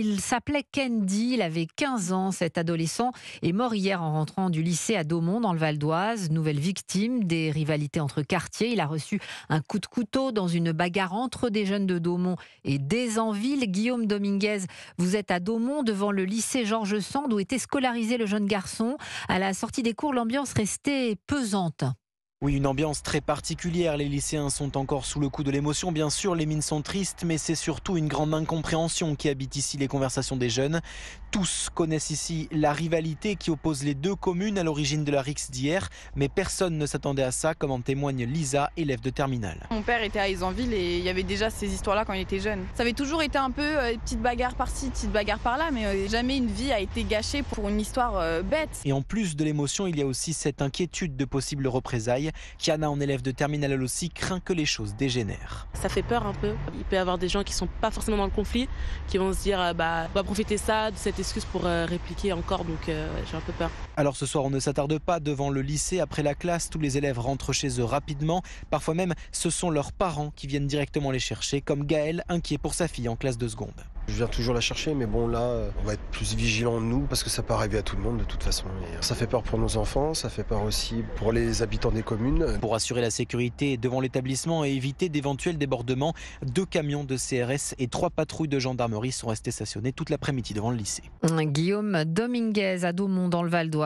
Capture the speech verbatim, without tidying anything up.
Il s'appelait Kendy, il avait quinze ans, cet adolescent est mort hier en rentrant du lycée à Domont dans le Val-d'Oise. Nouvelle victime des rivalités entre quartiers. Il a reçu un coup de couteau dans une bagarre entre des jeunes de Domont et d'Ezanville. Guillaume Dominguez, vous êtes à Domont devant le lycée Georges Sand où était scolarisé le jeune garçon. À la sortie des cours, l'ambiance restait pesante. Oui, une ambiance très particulière. Les lycéens sont encore sous le coup de l'émotion. Bien sûr, les mines sont tristes, mais c'est surtout une grande incompréhension qui habite ici les conversations des jeunes. Tous connaissent ici la rivalité qui oppose les deux communes à l'origine de la rixe d'hier, mais personne ne s'attendait à ça, comme en témoigne Lisa, élève de terminale. Mon père était à Ezanville et il y avait déjà ces histoires-là quand il était jeune. Ça avait toujours été un peu euh, petite bagarre par-ci, petite bagarre par-là, mais euh, jamais une vie a été gâchée pour une histoire euh, bête. Et en plus de l'émotion, il y a aussi cette inquiétude de possibles représailles. Kiana, en élève de terminale elle aussi, craint que les choses dégénèrent. Ça fait peur un peu. Il peut y avoir des gens qui ne sont pas forcément dans le conflit, qui vont se dire bah, on va profiter ça, de cette excuse pour euh, répliquer encore, donc euh, j'ai un peu peur. Alors ce soir, on ne s'attarde pas devant le lycée. Après la classe, tous les élèves rentrent chez eux rapidement. Parfois même, ce sont leurs parents qui viennent directement les chercher, comme Gaëlle, inquiet pour sa fille en classe de seconde. Je viens toujours la chercher, mais bon là, on va être plus vigilants nous, parce que ça peut arriver à tout le monde de toute façon. Et ça fait peur pour nos enfants, ça fait peur aussi pour les habitants des communes. Pour assurer la sécurité devant l'établissement et éviter d'éventuels débordements, deux camions de C R S et trois patrouilles de gendarmerie sont restés stationnés toute l'après-midi devant le lycée. Guillaume Dominguez à Domont dans le Val-d'Oise.